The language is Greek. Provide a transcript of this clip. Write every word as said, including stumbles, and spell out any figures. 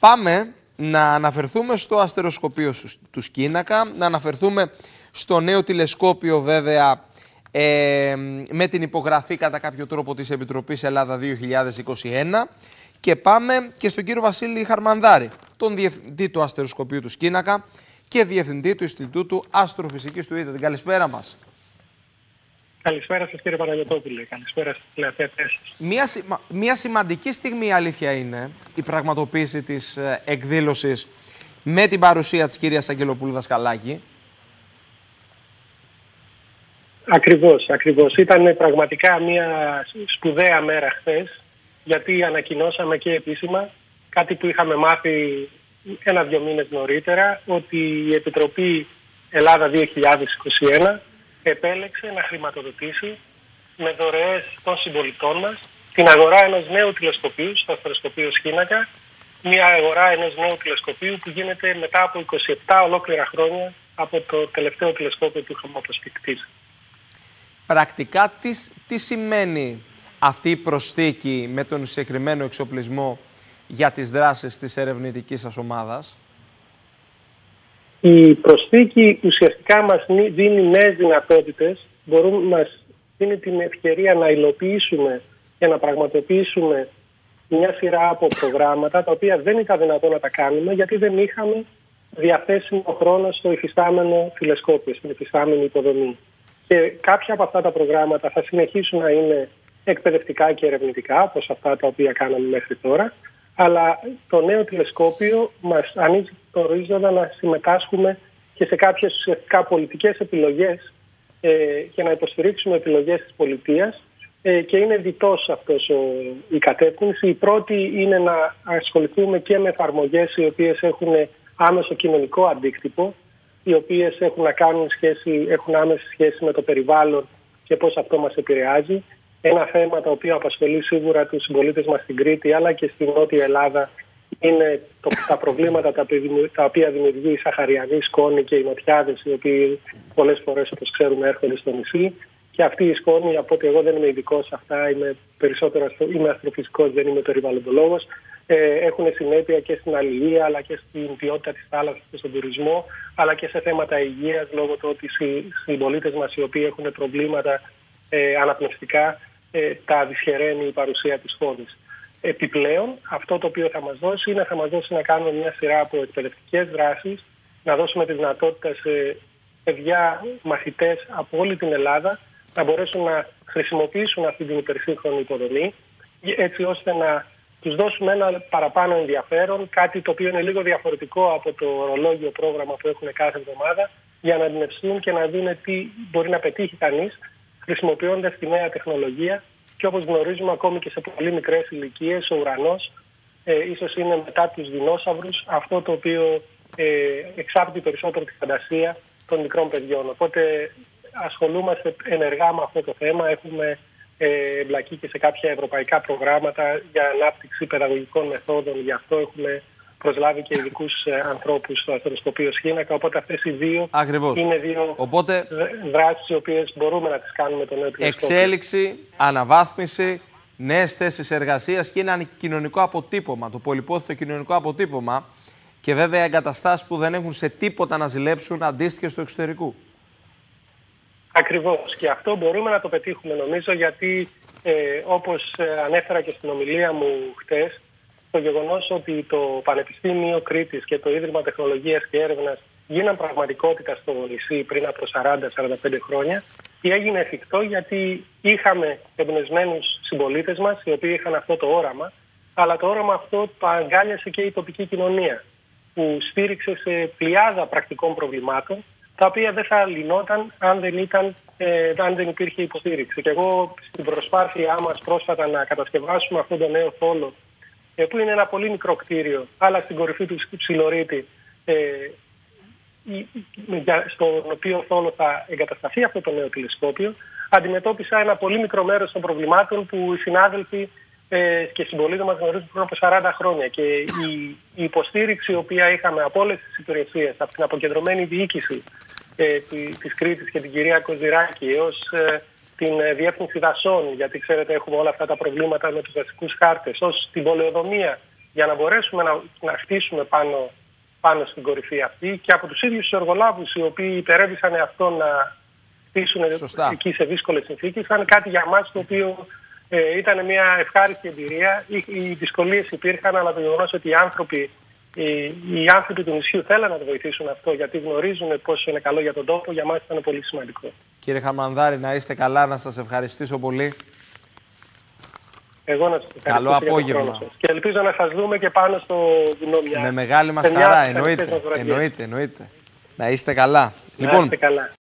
Πάμε να αναφερθούμε στο αστεροσκοπείο του Σκίνακα, να αναφερθούμε στο νέο τηλεσκόπιο βέβαια ε, με την υπογραφή κατά κάποιο τρόπο της Επιτροπής Ελλάδα δύο χιλιάδες είκοσι ένα και πάμε και στον κύριο Βασίλη Χαρμανδάρη, τον διευθυντή του αστεροσκοπείου του Σκίνακα και διευθυντή του Ινστιτούτου Αστροφυσικής του Ι Τ Ε. Την καλησπέρα μας. Καλησπέρα σας κύριε Παναγιωτόπουλε, καλησπέρα στις τηλεθεατές σας. Μια, σημα... Μια σημαντική στιγμή η αλήθεια είναι η πραγματοποίηση της εκδήλωσης με την παρουσία της κυρίας Αγγελοπούλου Δασκαλάκη. Ακριβώς, ακριβώς. Ήταν πραγματικά μια σπουδαία μέρα χθες, γιατί ανακοινώσαμε και επίσημα κάτι που είχαμε μάθει ένα-δυο μήνες νωρίτερα, ότι η Επιτροπή Ελλάδα δύο χιλιάδες είκοσι ένα επέλεξε να χρηματοδοτήσει με δωρεές των συμπολιτών μας την αγορά ενός νέου τηλεσκοπίου στο αστεροσκοπείο Σκίνακα, μια αγορά ενός νέου τηλεσκοπίου που γίνεται μετά από είκοσι επτά ολόκληρα χρόνια από το τελευταίο τηλεσκόπιο του χαμοπροσφυκτής. Πρακτικά τι, τι σημαίνει αυτή η προσθήκη με τον συγκεκριμένο εξοπλισμό για τις δράσεις της ερευνητικής σας ομάδας? Η προσθήκη ουσιαστικά μας δίνει νέες δυνατότητες, μπορούμε, μας δίνει την ευκαιρία να υλοποιήσουμε και να πραγματοποιήσουμε μια σειρά από προγράμματα τα οποία δεν ήταν δυνατόν να τα κάνουμε γιατί δεν είχαμε διαθέσιμο χρόνο στο υφιστάμενο τηλεσκόπιο, στην υφιστάμενη υποδομή. Και κάποια από αυτά τα προγράμματα θα συνεχίσουν να είναι εκπαιδευτικά και ερευνητικά, όπως αυτά τα οποία κάναμε μέχρι τώρα, αλλά το νέο τηλεσκόπιο μας ανοίγει το ορίζοντα να συμμετάσχουμε και σε κάποιες ουσιαστικά πολιτικές επιλογές ε, και να υποστηρίξουμε επιλογές της πολιτείας ε, και είναι διτός αυτός ο, η κατεύθυνση. Η πρώτη είναι να ασχοληθούμε και με εφαρμογές οι οποίες έχουν άμεσο κοινωνικό αντίκτυπο, οι οποίες έχουν, να κάνουν σχέση, έχουν άμεση σχέση με το περιβάλλον και πώς αυτό μας επηρεάζει. Ένα θέμα το οποίο απασχολεί σίγουρα τους συμπολίτες μας στην Κρήτη αλλά και στην Νότια Ελλάδα είναι το, τα προβλήματα τα οποία δημιουργεί η σαχαριανή σκόνη και οι νοτιάδες, οι οποίοι πολλές φορές όπως ξέρουμε έρχονται στο νησί. Και αυτή η σκόνη, από ότι εγώ δεν είμαι ειδικός σε αυτά, είμαι περισσότερο είμαι αστροφυσικός, δεν είμαι περιβαλλοντολόγος, ε, έχουν συνέπεια και στην αλληλεία αλλά και στην ποιότητα της θάλασσας και στον τουρισμό, αλλά και σε θέματα υγείας λόγω του ότι οι συμπολίτες μας οι οποίοι έχουν προβλήματα ε, αναπνευστικά, τα δυσχεραίνει η παρουσία της χώρας. Επιπλέον, αυτό το οποίο θα μας δώσει είναι θα μας δώσει να κάνουμε μια σειρά από εκπαιδευτικές δράσεις, να δώσουμε τη δυνατότητα σε παιδιά μαθητές από όλη την Ελλάδα να μπορέσουν να χρησιμοποιήσουν αυτή την υπερσύγχρονη υποδομή, έτσι ώστε να τους δώσουμε ένα παραπάνω ενδιαφέρον, κάτι το οποίο είναι λίγο διαφορετικό από το ορολόγιο πρόγραμμα που έχουν κάθε εβδομάδα, για να εμπνευστούν και να δουν τι μπορεί να πετύχει κανείς χρησιμοποιώντας τη νέα τεχνολογία και όπως γνωρίζουμε ακόμη και σε πολύ μικρές ηλικίες, ο ουρανός ε, ίσως είναι μετά τους δεινόσαυρους αυτό το οποίο ε, εξάπτει περισσότερο τη φαντασία των μικρών παιδιών. Οπότε ασχολούμαστε ενεργά με αυτό το θέμα, έχουμε ε, εμπλακεί και σε κάποια ευρωπαϊκά προγράμματα για ανάπτυξη παιδαγωγικών μεθόδων, γι' αυτό έχουμε προσλάβει και ειδικούς ανθρώπους στο αστεροσκοπείο Σκίνακα. Οπότε αυτές οι δύο Ακριβώς. είναι δύο οπότε, δράσεις οι οποίες μπορούμε να τις κάνουμε τον νέο τηλεσκόπιο. Εξέλιξη, αναβάθμιση, νέες θέσεις εργασίας και ένα κοινωνικό αποτύπωμα, το πολυπόθητο κοινωνικό αποτύπωμα και βέβαια εγκαταστάσεις που δεν έχουν σε τίποτα να ζηλέψουν αντίστοιχες του εξωτερικού. Ακριβώς. Και αυτό μπορούμε να το πετύχουμε νομίζω γιατί ε, όπως ανέφερα και στην ομιλία μου χτες, το γεγονός ότι το Πανεπιστήμιο Κρήτης και το Ίδρυμα Τεχνολογία και Έρευνα γίναν πραγματικότητα στο νησί πριν από σαράντα με σαράντα πέντε χρόνια, και έγινε εφικτό γιατί είχαμε εμπνευσμένους συμπολίτες μας, οι οποίοι είχαν αυτό το όραμα, αλλά το όραμα αυτό το αγκάλιασε και η τοπική κοινωνία, που στήριξε σε πλειάδα πρακτικών προβλημάτων, τα οποία δεν θα λυνόταν αν δεν, ήταν, ε, αν δεν υπήρχε υποστήριξη. Και εγώ στην προσπάθειά μας πρόσφατα να κατασκευάσουμε αυτό το νέο θόλο, που είναι ένα πολύ μικρό κτίριο, αλλά στην κορυφή του Ψηλορείτη, ε, στον οποίο θόλο θα εγκατασταθεί αυτό το νέο τηλεσκόπιο, αντιμετώπισα ένα πολύ μικρό μέρος των προβλημάτων που οι συνάδελφοι ε, και οι συμπολίτες μας γνωρίζουν πριν από σαράντα χρόνια. Και η, η υποστήριξη, η οποία είχαμε από όλες τις υπηρεσίες, από την αποκεντρωμένη διοίκηση ε, της Κρήτης και την κυρία Κοζηράκη, έως ε, την διεύθυνση δασών, γιατί ξέρετε έχουμε όλα αυτά τα προβλήματα με τους δασικούς χάρτες, ως την πολεοδομία, για να μπορέσουμε να, να χτίσουμε πάνω, πάνω στην κορυφή αυτή και από τους ίδιους τους εργολάβους οι οποίοι υπερέβησαν αυτό να χτίσουν εκεί σε δύσκολες συνθήκες, ήταν κάτι για μας το οποίο ε, ήταν μια ευχάριστη εμπειρία. Οι, οι δυσκολίες υπήρχαν, αλλά το γεγονός ότι οι άνθρωποι, οι, οι άνθρωποι του νησιού θέλαν να το βοηθήσουν αυτό, γιατί γνωρίζουν πόσο είναι καλό για τον τόπο, για μας ήταν πολύ σημαντικό. Κύριε Χαρμανδάρη, να είστε καλά, να σας ευχαριστήσω πολύ. Εγώ να σας ευχαριστώ. Καλό απόγευμα. Και ελπίζω να σας δούμε και πάνω στο Γνώμια. Με μεγάλη μας χαρά, εννοείται. εννοείται, εννοείται. Να είστε καλά. Να είστε λοιπόν. καλά.